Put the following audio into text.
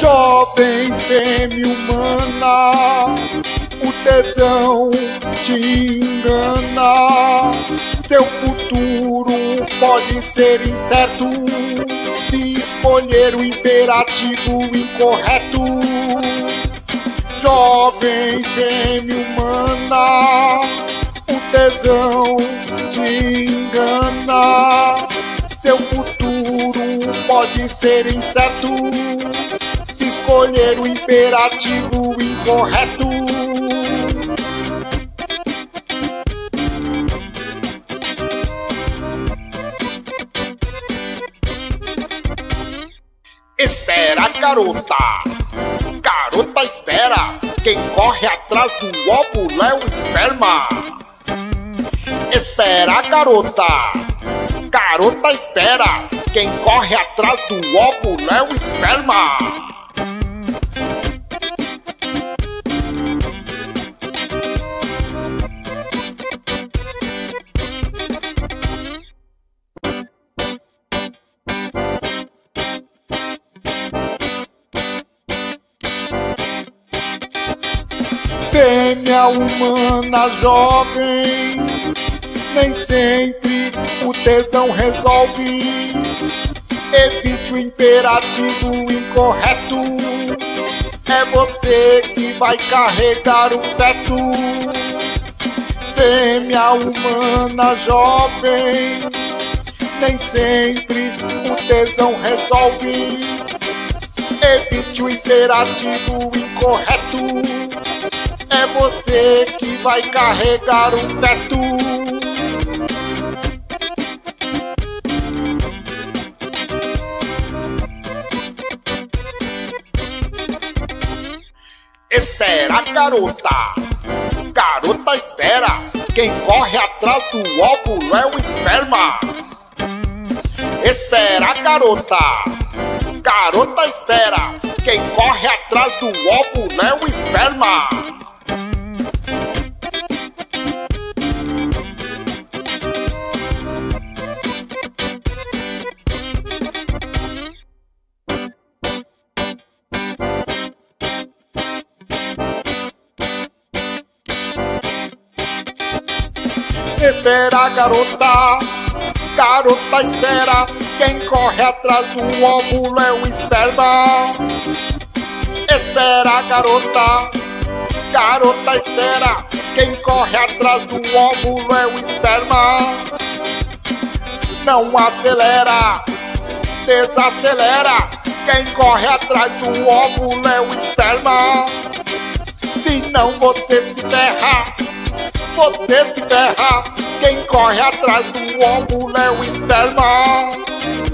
Jovem fêmea humana, o tesão te engana. Seu futuro pode ser incerto se escolher o imperativo incorreto. Jovem fêmea humana, o tesão te engana. Seu futuro pode ser incerto se escolher o imperativo incorreto. Espera, garota, garota espera, quem corre atrás do óvulo é o esperma. Espera, garota, garota espera, quem corre atrás do óvulo é o esperma. Fêmea humana jovem, nem sempre o tesão resolve. Evite o imperativo incorreto, é você que vai carregar o feto. Fêmea humana jovem, nem sempre o tesão resolve. Evite o imperativo incorreto, é você que vai carregar o feto. Espera, garota, garota espera, quem corre atrás do óvulo é o esperma. Espera, garota, garota espera, quem corre atrás do óvulo é o esperma. Espera, garota, garota espera, quem corre atrás do óvulo é o esperma. Espera, garota, garota espera, quem corre atrás do óvulo é o esperma. Não acelera, desacelera, quem corre atrás do óvulo é o esperma. Senão você se ferra, você se ferra, quem corre atrás do óvulo é o esperma.